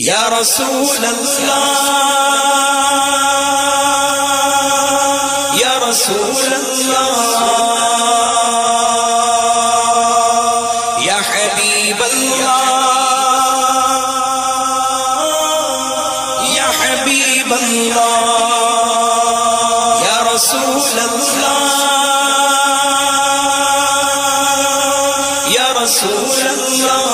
या रसूलल्लाह, या रसूलल्लाह, या हबीबल्लाह, या हबीबल्लाह, या रसूलल्लाह, या रसूलल्लाह,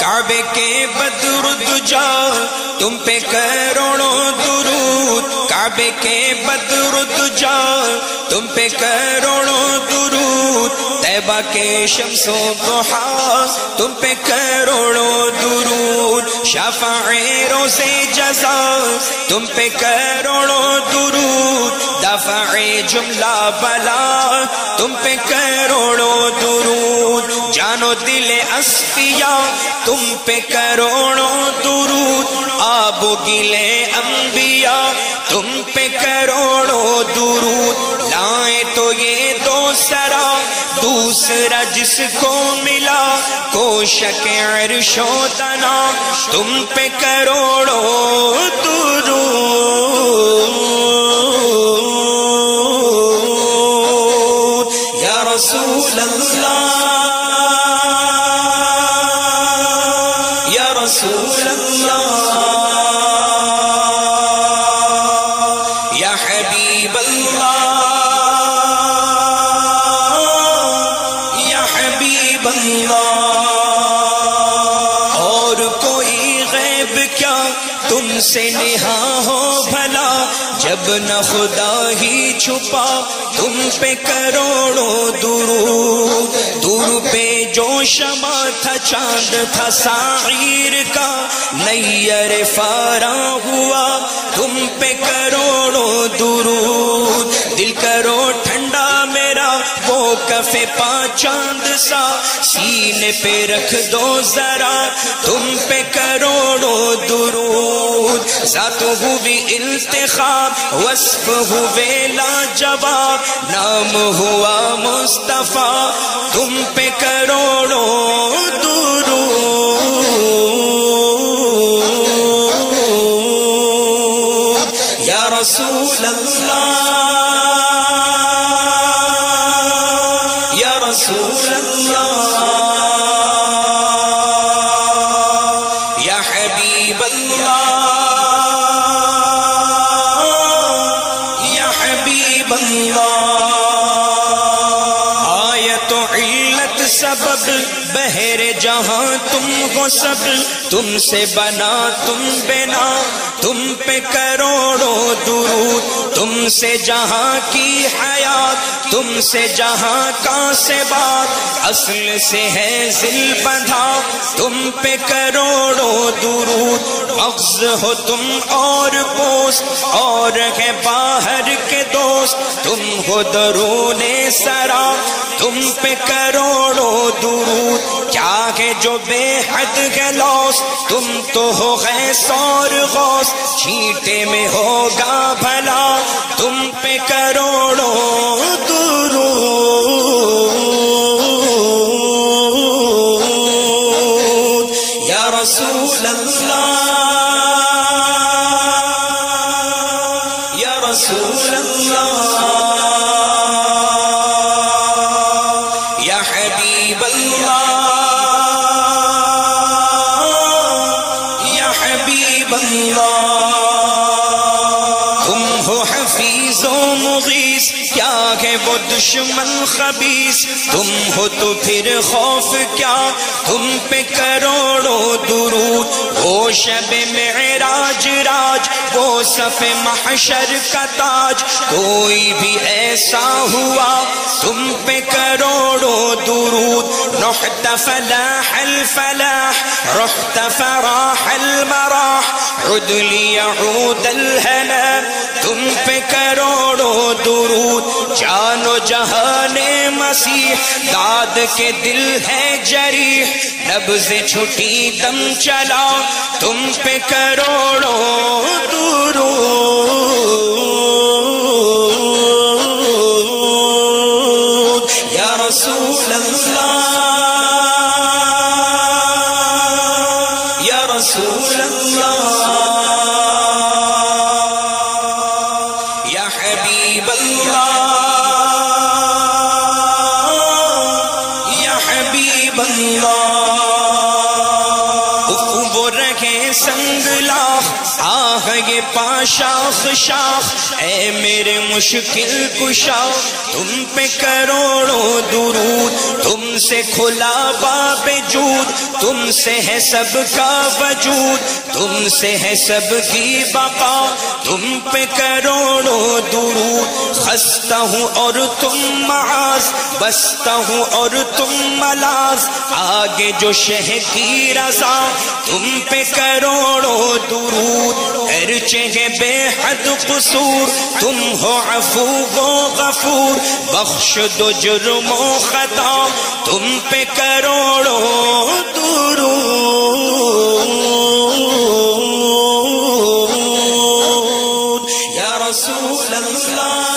काबे के बदरुद जा तुम पे करोड़ों दुरूद, काबे के बदरुद जा तुम पे करोड़ों दुरूद, तैबा के शम्सो दुहा तुम पे करोड़ों दुरूद, शफाए रोज़े जज़ा तुम पे करोड़ों दुरूद, दफाए जुमला बला तुम पे करोड़ों दुरूद, जानो दिले अस्फिया तुम पे करोड़ों दुरूद, आबो गिले अंबिया तुम पे करोड़ों दुरूद, लाए तो ये दोसरा दूसरा जिसको मिला, कोशक अर्शो दना तुम पे करोड़ों दुरूद। या रसूलल्लाह, या रसूलल्लाह, या हबीबल्लाह, और कोई गैब क्या तुमसे नेहा हो भला, जब न खुदा ही छुपा तुम पे करोड़ों दुरूद, दूर पे जो शमा था चांद था साहिर का, नैयर फारा हुआ तुम पे करोड़ों दुरूद, दिल करो ठंडा मेरा वो कफे पा चांद सा, सीने पे रख दो जरा तुम पे करोड़ों दुरूद, जात हुई इल्तिखाब वस्फ हुए लाजवाब, नाम हुआ मुस्तफ़ा तुम पे करोड़ों दुरूद। या रसूलल्लाह, या रसूलल्लाह, या हबीबल्लाह, या हबीबल्लाह, सबब बहरे जहां तुम हो सब, तुमसे बना तुम बिना तुम पे करोड़ों दुरूद, तुमसे जहां की हयात तुमसे जहां का से बात, असल से है जिल बंधा तुम पे करोड़ों दुरूद, मग़ज़ हो तुम और पोस और है बाहर के दोस्त, तुम हो दरूने सरा तुम पे करोड़ों दुरूद, क्या है जो बेहद है लौस तुम तो हो गए सौर गौस, छींटे में होगा भला तुम पे करोड़ों दुरूद। या रसूलल्लाह, या रसूलल्लाह, तुम हो हफीज़ो मुग़ीस, क्या है वो दुश्मन खबीस, तुम हो तो फिर खौफ क्या तुम पे करोड़ों दुरूद, वो शबे मेराज राज वो सफ़े महशर का ताज, कोई भी ऐसा हुआ तुम पे करोड़ों दुरूद, رحت فلاح الفلاح رحت فراح المراح عد ليعود الهنا तुम पे करोड़ों दुरूद जानो जहाने मसीह दाद के दिल है जरीह नब्ज़े छुटी दम चलाओ तुम पे करोड़ों दुरूद या रसूल अल्लाह या रसूल अल्लाह शाख शाख ए मेरे मुश्किल कुशा तुम पे करोड़ों दुरूद तुमसे खुला बाबे जूद तुमसे है सबका वजूद तुमसे है सबकी बका तुम पे करोड़ों दुरूद खस्ता हूँ और तुम मास बसता हूँ और तुम मलास आगे जो शह की रजा तुम पे करोड़ों दुरूद अरचे है बेहद कसूर तुम हो अफू वो गफूर बख्श दो जुर्मो खता तुम पे करोड़ों दुरूद या रसूल अल्लाह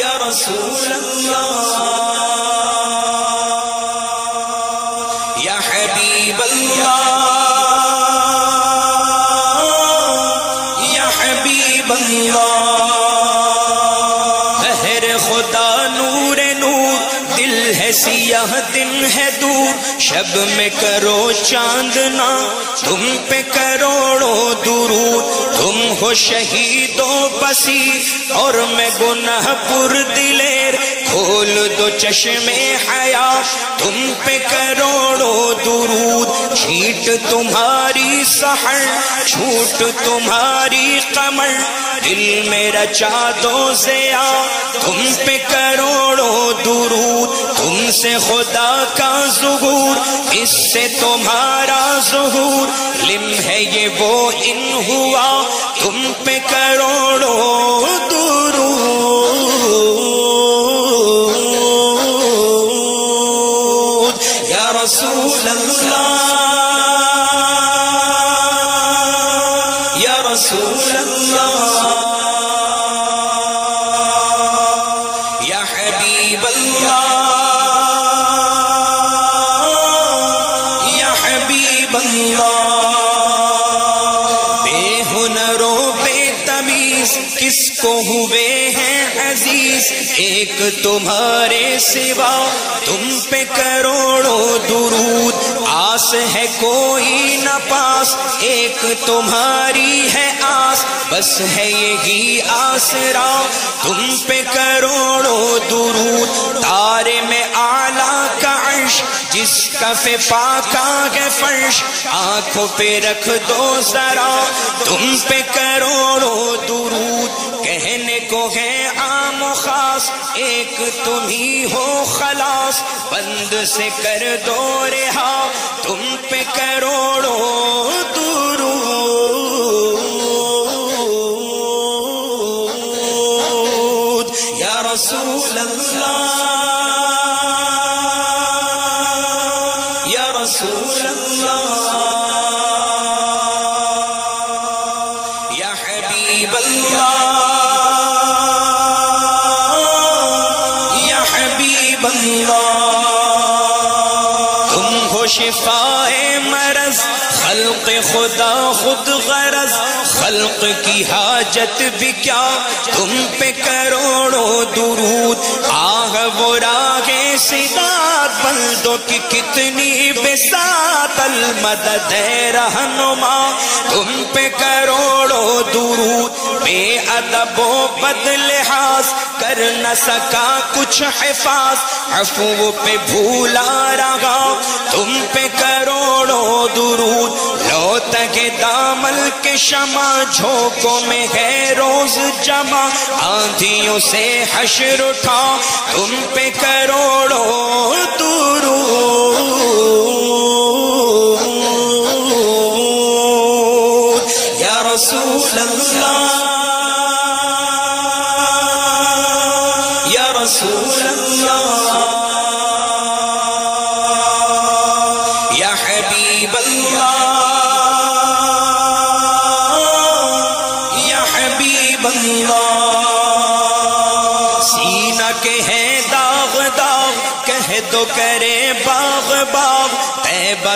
या रसूल अल्लाह या हबीब अल्लाह सियाह दिन है दूर शब में करो चांदना तुम पे करोड़ों दुरूद तुम हो शहीदों बसीर और मैं गुनाहपुर दिलेर खोल दो चश्मे हया तुम पे करोड़ों दुरूद छीट तुम्हारी सहर छूट तुम्हारी कमर दिल में रचा दो ज़िया तुम पे करोड़ों दुरूद तुमसे खुदा का ज़ुहूर इससे तुम्हारा ज़ुहूर लिम है ये वो इन हुआ तुम पे करोड़ों दुरूद या रसूल अल्लाह या रसूल अल्लाह किसको हुए हैं अजीज एक तुम्हारे सिवा तुम पे करोड़ों दुरूद आस है कोई न पास एक तुम्हारी है आस बस है यही आसरा तुम पे करोड़ों दुरूद तारे में आला का अर्श जिसका फे पाका है फर्श आंखों पे रख दो जरा तुम पे करोड़ों दुरूद कहने को है आम खास एक तुम ही हो खलास बंद से कर दो रिहा तुम पे करोड़ों दुरूद या रसूल अल्लाह या हबीब अल्लाह या हबीब अल्लाह तुम हो शिफाए मरज खल्क खुदा खुद गरज खल्क की हाजत भी क्या तुम पे करोड़ों दुरूद आह वो रागे सिदात बंदों की कितनी बेसात अतल मदद रहनुमा तुम पे करोड़ों दुरूद बेअदबो बदलिहाज कर न सका कुछ हिफाज अफू पे भूला रहा तुम पे करोड़ों दुरूद लो तगे दामल के शमा झोंकों में है रोज जमा आंधियों से हश्र उठा तुम पे करोड़ों दुरूद या रसूलल्लाह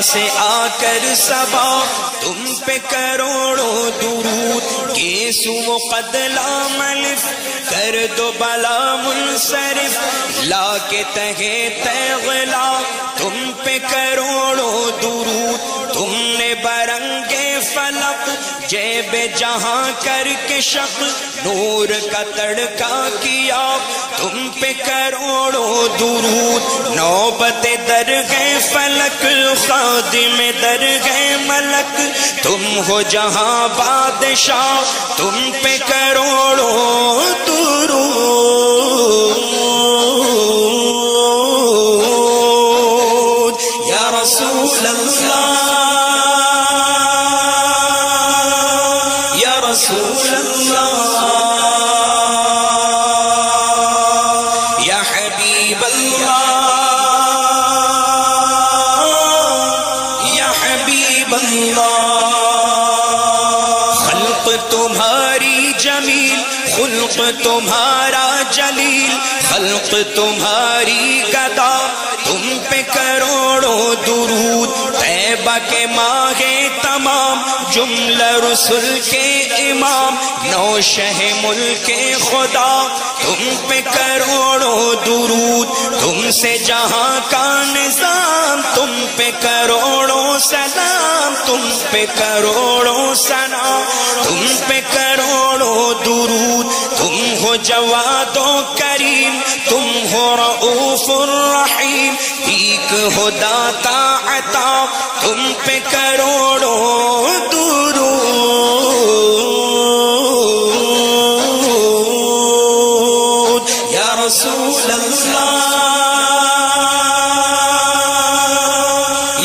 से आकर सबा तुम पे करोड़ों दुरूद के सुमो कदला मलिफ कर दो बला मुनसरिफ ला के तहे तगला तुम पे करोड़ों दुरूद तुमने बरंगे फलक जेब जहां करके शक नूर का तड़का किया तुम पे करोड़ों दुरूद नौबत दर गए फलक खादिम दर गए मलक तुम हो जहां बादशाह तुम पे करोड़ों दुरूद या रसूल अल्लाह तुम्हारा जलील खल्क तुम्हारी गदा तुम पे करोड़ों दुरूद तैबा के माहे तमाम जुमला रसूल के इमाम नौशह मुल्क खुदा तुम पे करोड़ों दुरूद तुमसे जहां का निजाम तुम पे करोड़ों सलाम तुम पे करोड़ों सना तुम पे करोड़ों दुरूद तुम हो जवादो करीम तुम हो रऊफुर रहीम एक हो दाता अता तुम पे करोड़ों दुरूद या रसूल अल्लाह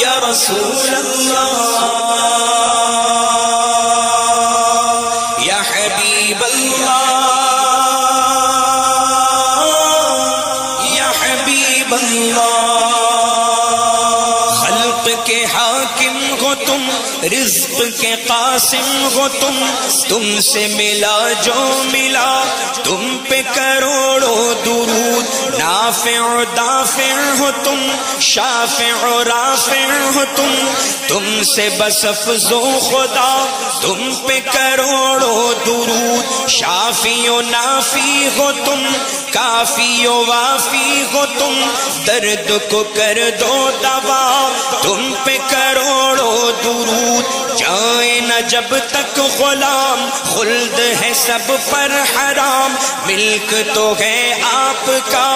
या रसूल अल्लाह या हबीब अल्लाह या हबीब अल्लाह के हाकिम हो तुम रिज्क के कासिम हो तुम तुमसे मिला जो मिला तुम पे करोड़ों दुरूद नाफिउ दाफिउ हो तुम शाफिउ राफिउ हो तुम तुमसे बस अफ़ज़ो खुदा तुम पे करोड़ों दुरूद शाफियो नाफी हो तुम काफियो वाफी हो तुम दर्द को कर दो दवा तुम पे करोड़ों दुरूद जाए न जब तक गुलाम खुल्द है सब पर हराम मिल्क तो है आपका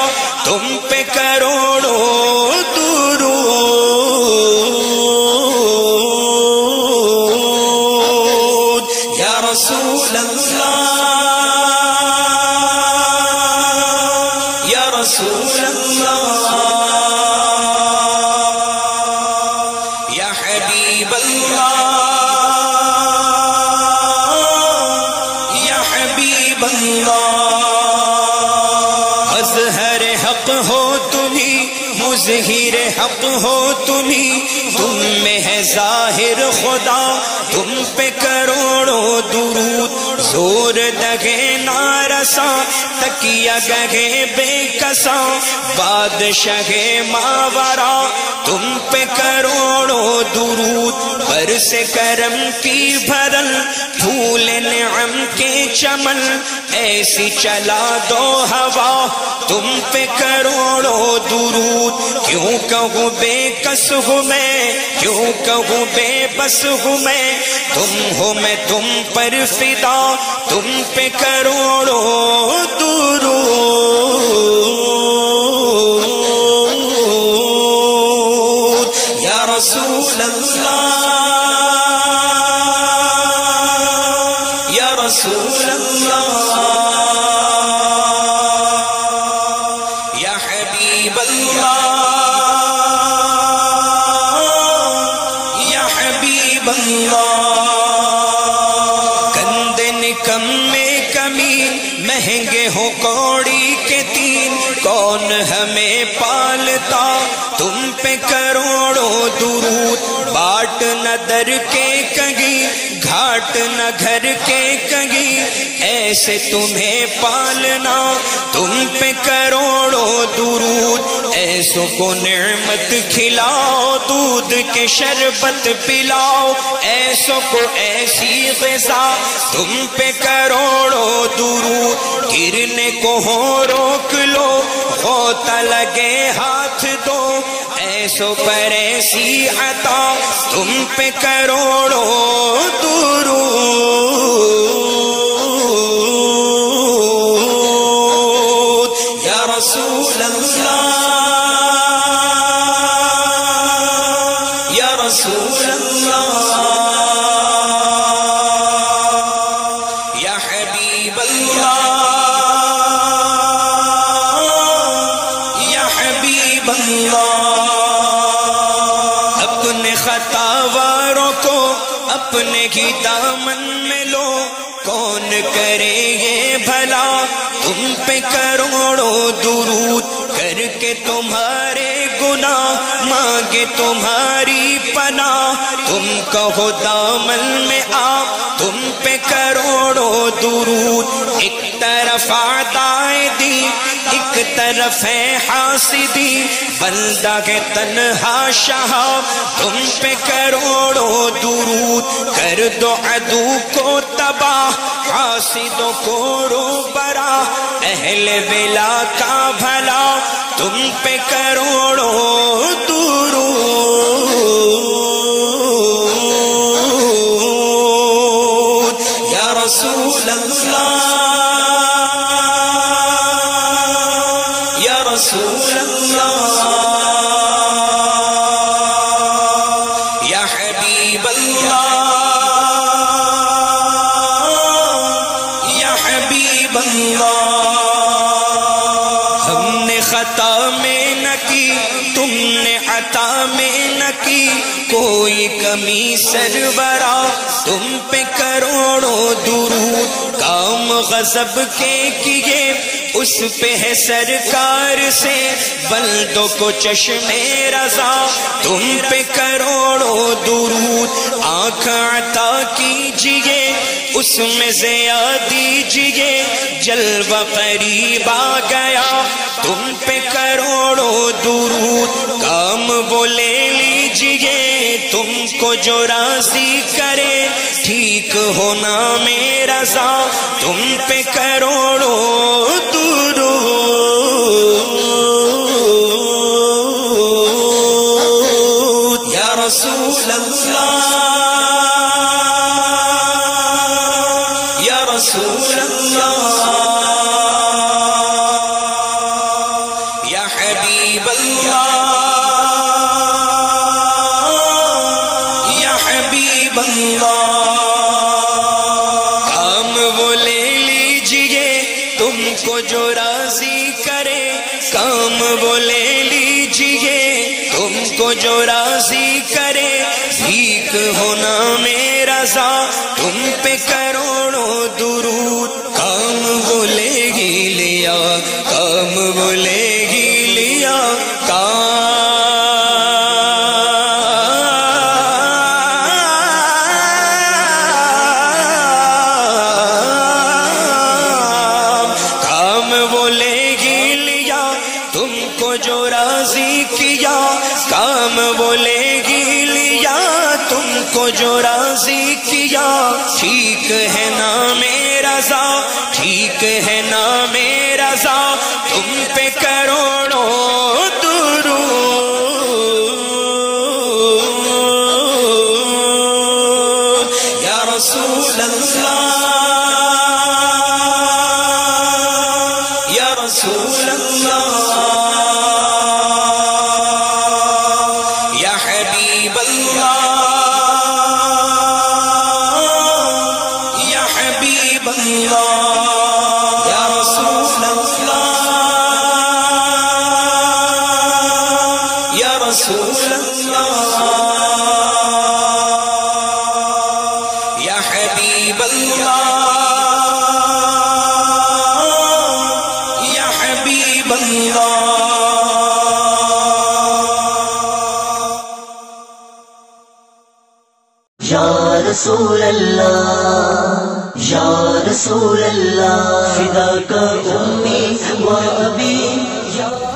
तुम पे करोड़ों दुरूद या रसूल अल्लाह या रसूल अल्लाह हक हो तुम्ही तुम में है जाहिर खुदा तुम पे करोड़ों दुरूद जोर दगे नारसा तकिया गहे बेकसा बादशाह मावरा तुम पे करोड़ों दुरूद बरसे करम की भरल फूल निअम के चमन ऐसी चला दो हवा तुम पे करोड़ों दुरूद क्यों कहूँ बेकस हूँ मैं, क्यों कहूँ बेबस हूँ मैं, तुम हो मैं तुम पर फिदा, तुम पे करोड़ों दुरूद या रसूल अल्लाह, या रसूल अल्लाह, गंदे निकम में कमी, महंगे हो कौड़ी के तीन, कौन हमें पालता, तुम पे करोड़ों दुरूद। बाट न दर के कहीं, घाट न घर के कहीं, ऐसे तुम्हें पालना, तुम पे करोड़ों दुरूद। ऐसों को नेमत खिलाओ, दूध के शरबत पिलाओ, ऐसों को ऐसी ग़िज़ा, तुम पे करोड़ों दुरूद। गिरने को हो रोक लो, होता लगे हाथ दो, ऐसों पर ऐसी अता, तुम पे करोड़ों दुरूद या रसूल अल्लाह, या रसूल अल्लाह, या हबीब अल्लाह, या हबीब अल्लाह। अपने खतावारों को अपने ही दामन में लो, कौन करे ये भला, तुम पे करोड़ों दुरूद। करके तुम्हारे गुनाह, मांगे तुम्हारी पनाह, तुम कहो दामन में आ, तुम पे करोड़ों दुरूद। एक तरफ आदाए दी, एक तरफ है हासिदी, बंदा के तन्हा शाह, तुम पे करोड़ों दुरूद। कर दो अदू को तबाह, हासिदों को रूबरा, अहले बेला का भला, तुम पे करोड़ों दुरूद या रसूल अल्लाह, रसूल अल्लाह, या हबीब अल्लाह, या हबीब अल्लाह। हमने खता में न की, तुमने अता में न की, कोई कमी सरवरा, तुम पे करोड़ों दुरूद। काम गजब के किए, उस पे है सरकार से, बंदों को चश्मे रज़ा, तुम पे करोड़ों दुरूद। आँख अता कीजिए, उसमें ज़ियादा दीजिए, जलवा करीब आ गया, तुम पे करोड़ों दुरूद। काम वो ले लीजिए, तुमको जो राज़ी करे, ठीक होना मेरा सा, तुम पे करोड़ों दुरूद या रसूल अल्लाह, या रसूल अल्लाह, या हबीब अल्लाह, या हबीब अल्लाह। तुमको जो राजी करे, काम वो ले लीजिए, तुमको जो राजी करे, ठीक होना मेरा सा, तुम पे करोड़ों दुरूद। काम वो ले ही लिया, काम वो ले ही लिया, तुमको जो राजी किया, काम वो ले ही लिया, तुमको जो राजी किया, ठीक है ना मेरा सा, ठीक है ना मेरा सा, तुम पे करोड़ों या रसूल अल्लाह, या रसूल अल्लाह, फिदा का उम्मी व अबी।